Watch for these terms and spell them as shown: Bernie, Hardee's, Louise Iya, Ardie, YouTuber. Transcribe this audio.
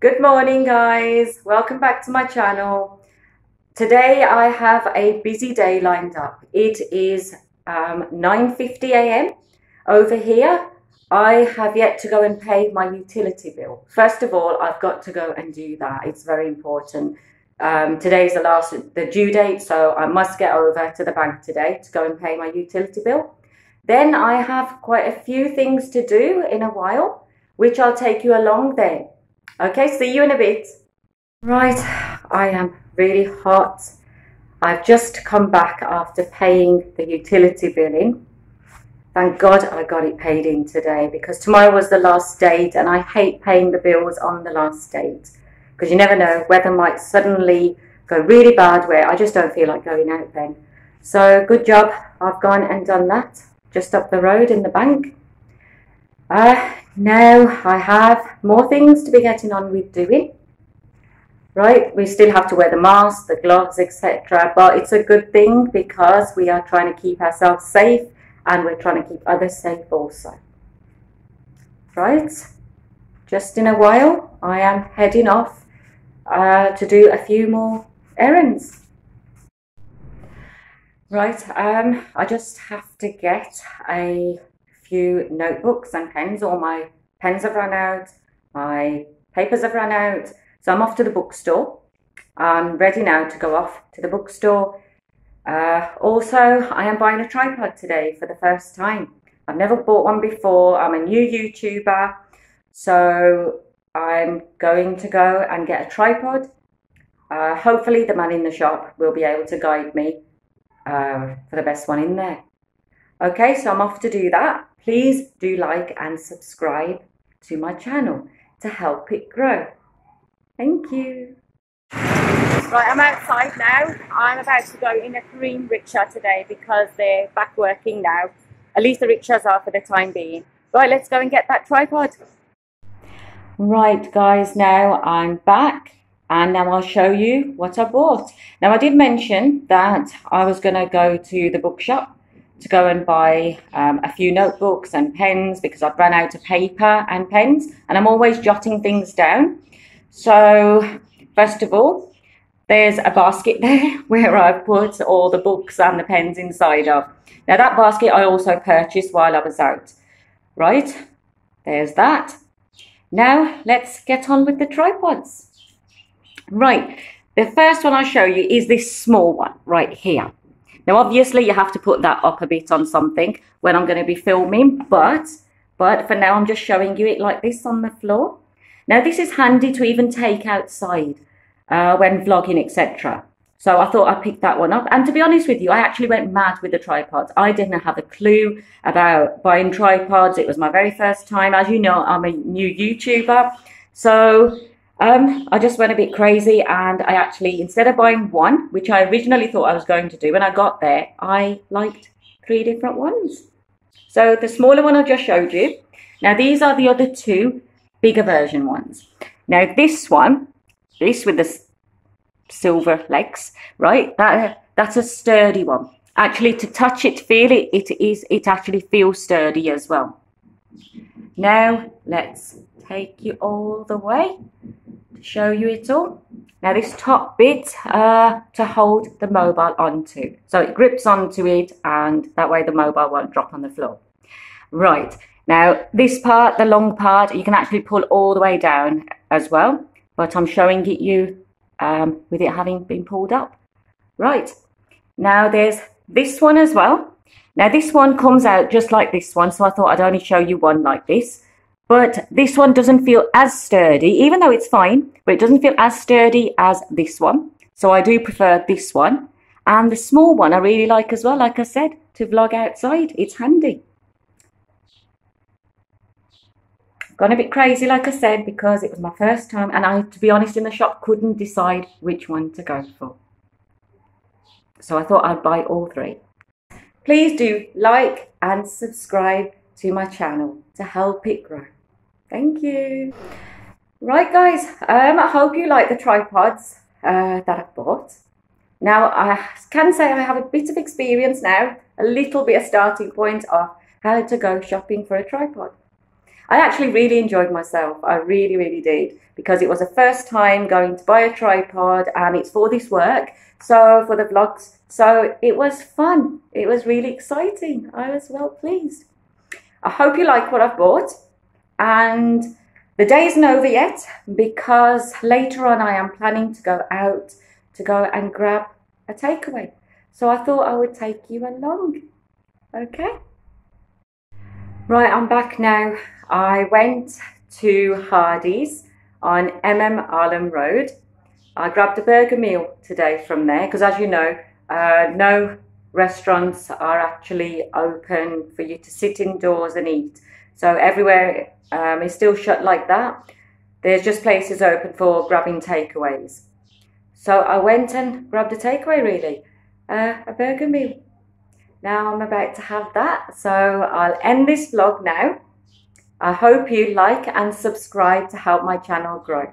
Good morning guys, welcome back to my channel. Today I have a busy day lined up. It is 9:50 a.m. over here. I have yet to go and pay my utility bill. First of all, I've got to go and do that. It's very important. Today's the due date, so I must get over to the bank today to go and pay my utility bill. Then I have quite a few things to do in a while, which I'll take you along there. Okay, see you in a bit. Right, I am really hot. I've just come back after paying the utility bill in. Thank God I got it paid in today, because tomorrow was the last date and I hate paying the bills on the last date, because you never know, weather might suddenly go really bad where I just don't feel like going out then. So good job, I've gone and done that, just up the road in the bank. Now I have more things to be getting on with doing. Right, we still have to wear the mask, the gloves, etc. But it's a good thing because we are trying to keep ourselves safe and we're trying to keep others safe also. Right, just in a while I am heading off to do a few more errands. Right, I just have to get a few notebooks and pens. All my pens have run out, my papers have run out, so I'm off to the bookstore. I'm ready now to go off to the bookstore. Also, I am buying a tripod today for the first time. I've never bought one before. I'm a new YouTuber, so I'm going to go and get a tripod. Hopefully the man in the shop will be able to guide me for the best one in there. Okay, so I'm off to do that. Please do like and subscribe to my channel to help it grow. Thank you. Right, I'm outside now. I'm about to go in a green rickshaw today because they're back working now. At least the rickshaws are for the time being. Right, let's go and get that tripod. Right, guys, now I'm back. And now I'll show you what I bought. Now, I did mention that I was going to go to the bookshop to go and buy a few notebooks and pens, because I've run out of paper and pens and I'm always jotting things down. So first of all, there's a basket there where I've put all the books and the pens inside of. Now that basket I also purchased while I was out. Right, there's that. Now let's get on with the tripods. Right, the first one I'll show you is this small one right here. Now, obviously, you have to put that up a bit on something when I'm going to be filming, but for now, I'm just showing you it like this on the floor. Now, this is handy to even take outside when vlogging, etc. So I thought I'd pick that one up. And to be honest with you, I actually went mad with the tripods. I didn't have a clue about buying tripods. It was my very first time. As you know, I'm a new YouTuber. So I just went a bit crazy, and I actually, instead of buying one, which I originally thought I was going to do, when I got there, I liked three different ones. So the smaller one I just showed you. Now these are the other two bigger version ones. Now this one, this with the silver legs, right? That's a sturdy one. Actually, to touch it, feel it, it actually feels sturdy as well. Now let's take you all the way, show you it all. Now this top bit to hold the mobile onto, so it grips onto it and that way the mobile won't drop on the floor. Right, now this part, the long part, you can actually pull all the way down as well, but I'm showing it you with it having been pulled up. Right, now there's this one as well. Now this one comes out just like this one, so I thought I'd only show you one like this. But this one doesn't feel as sturdy, even though it's fine, but it doesn't feel as sturdy as this one. So I do prefer this one. And the small one I really like as well, like I said, to vlog outside. It's handy. Gone a bit crazy, like I said, because it was my first time. And I, to be honest, in the shop couldn't decide which one to go for. So I thought I'd buy all three. Please do like and subscribe to my channel to help it grow. Thank you. Right guys, I hope you like the tripods that I bought. Now I can say I have a bit of experience now, a little bit of starting point of how to go shopping for a tripod. I actually really enjoyed myself. I really, really did, because it was the first time going to buy a tripod, and it's for this work, so for the vlogs. So it was fun. It was really exciting. I was well pleased. I hope you like what I've bought, and the day isn't over yet, because later on I am planning to go out to go and grab a takeaway. So I thought I would take you along. Okay. Right, I'm back now. I went to Hardee's on MM Arlham Road. I grabbed a burger meal today from there because, as you know, no restaurants are actually open for you to sit indoors and eat. So everywhere is still shut like that. There's just places open for grabbing takeaways. So I went and grabbed a takeaway, really, a burger meal. Now I'm about to have that, so I'll end this vlog now. I hope you like and subscribe to help my channel grow.